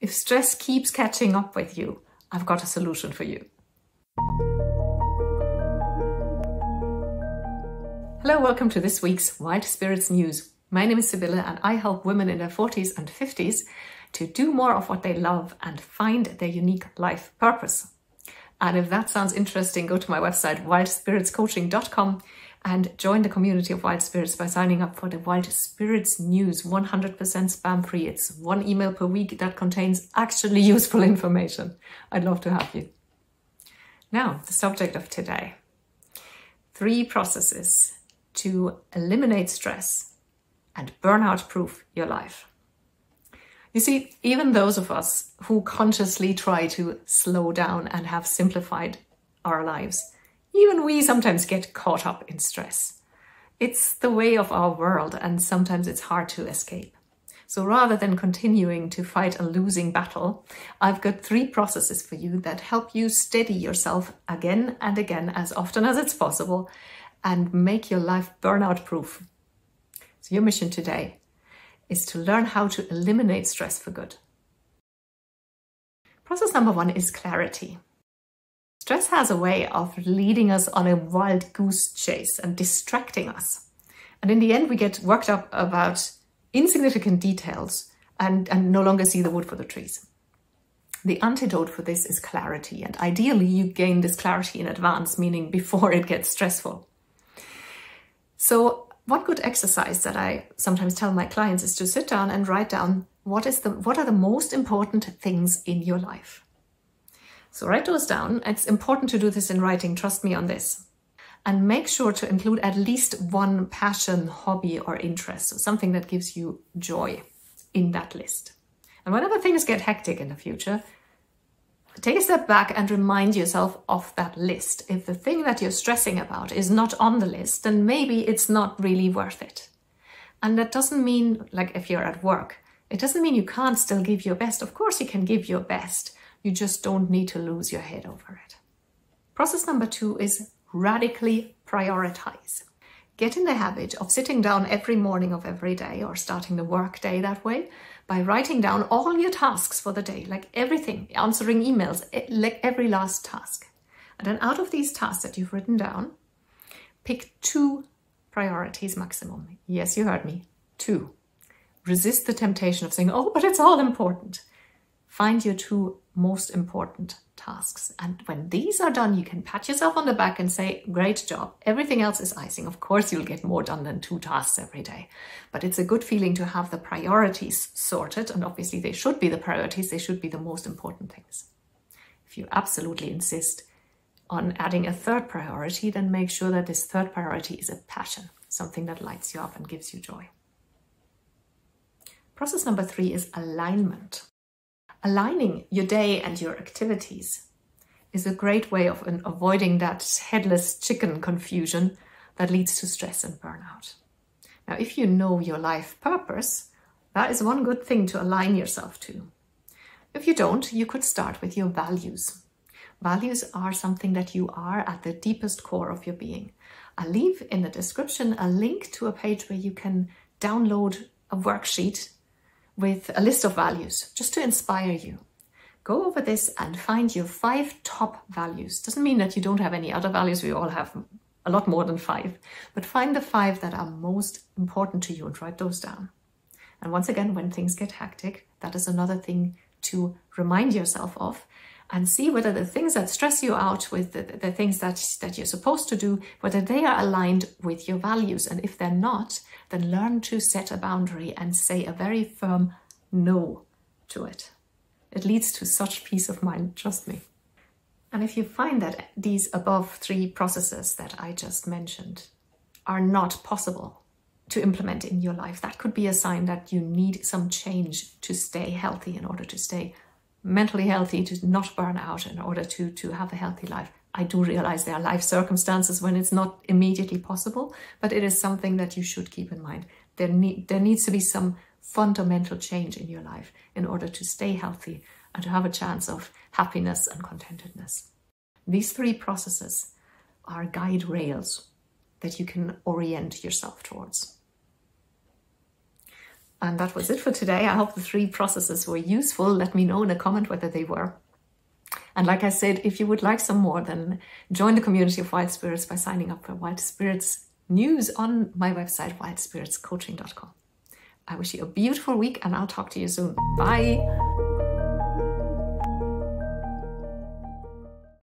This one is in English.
If stress keeps catching up with you, I've got a solution for you. Hello, welcome to this week's Wild Spirits News. My name is Sibylle and I help women in their 40s and 50s to do more of what they love and find their unique life purpose. And if that sounds interesting, go to my website wildspiritscoaching.com and join the community of Wild Spirits by signing up for the Wild Spirits News, 100% spam free. It's one email per week that contains actually useful information. I'd love to have you. Now, the subject of today. 3 processes to eliminate stress and burnout-proof your life. You see, even those of us who consciously try to slow down and have simplified our lives, even we sometimes get caught up in stress. It's the way of our world, and sometimes it's hard to escape. So rather than continuing to fight a losing battle, I've got 3 processes for you that help you steady yourself again and again as often as it's possible and make your life burnout-proof. So your mission today is to learn how to eliminate stress for good. Process number 1 is clarity. Stress has a way of leading us on a wild goose chase and distracting us. And in the end, we get worked up about insignificant details and no longer see the wood for the trees. The antidote for this is clarity, and ideally you gain this clarity in advance, meaning before it gets stressful. So one good exercise that I sometimes tell my clients is to sit down and write down what are the most important things in your life. So write those down. It's important to do this in writing, trust me on this. And make sure to include at least one passion, hobby, or interest, so something that gives you joy in that list. And whenever things get hectic in the future, take a step back and remind yourself of that list. If the thing that you're stressing about is not on the list, then maybe it's not really worth it. And that doesn't mean, like if you're at work, it doesn't mean you can't still give your best. Of course you can give your best. You just don't need to lose your head over it. Process number 2 is radically prioritize. Get in the habit of sitting down every morning of every day, or starting the work day that way, by writing down all your tasks for the day, like everything, answering emails, like every last task. And then out of these tasks that you've written down, pick 2 priorities maximum. Yes, you heard me, 2. Resist the temptation of saying, oh, but it's all important. Find your 2 most important tasks. And when these are done, you can pat yourself on the back and say, great job. Everything else is icing. Of course, you'll get more done than 2 tasks every day. But it's a good feeling to have the priorities sorted. And obviously, they should be the priorities. They should be the most important things. If you absolutely insist on adding a 3rd priority, then make sure that this 3rd priority is a passion, something that lights you up and gives you joy. Process number 3 is alignment. Aligning your day and your activities is a great way of avoiding that headless chicken confusion that leads to stress and burnout. Now, if you know your life purpose, that is one good thing to align yourself to. If you don't, you could start with your values. Values are something that you are at the deepest core of your being. I'll leave in the description a link to a page where you can download a worksheet with a list of values, just to inspire you. Go over this and find your 5 top values. Doesn't mean that you don't have any other values, we all have a lot more than 5, but find the 5 that are most important to you and write those down. And once again, when things get hectic, that is another thing to remind yourself of and see whether the things that stress you out with the things that you're supposed to do, whether they are aligned with your values. And if they're not, then learn to set a boundary and say a very firm no to it. It leads to such peace of mind, trust me. And if you find that these above 3 processes that I just mentioned are not possible to implement in your life, that could be a sign that you need some change to stay healthy, in order to stay mentally healthy, to not burn out, in order to have a healthy life. I do realize there are life circumstances when it's not immediately possible, but it is something that you should keep in mind. There needs to be some fundamental change in your life in order to stay healthy and to have a chance of happiness and contentedness. These 3 processes are guide rails that you can orient yourself towards. And that was it for today. I hope the three processes were useful. Let me know in a comment whether they were. And like I said, if you would like some more, then join the community of Wild Spirits by signing up for Wild Spirits news on my website, wildspiritscoaching.com. I wish you a beautiful week, and I'll talk to you soon. Bye.